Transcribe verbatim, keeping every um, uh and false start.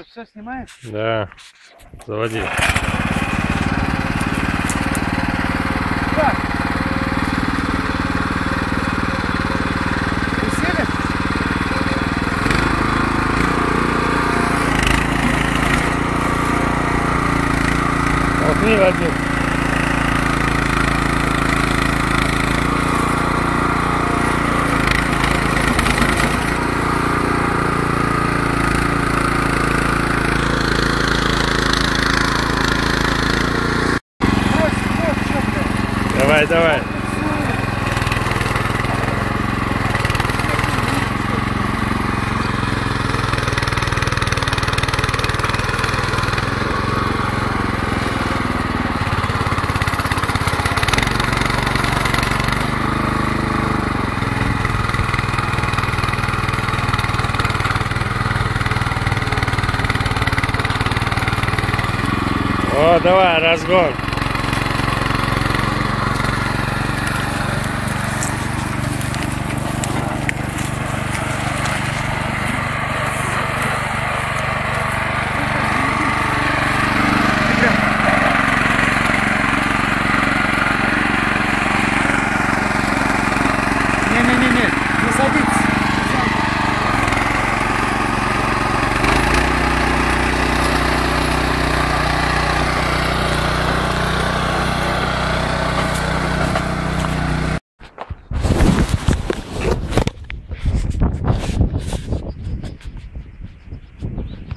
Что, все снимаешь? Да. Заводи. Так. Присели? Вот мир один. Давай, давай. О, давай, разгон.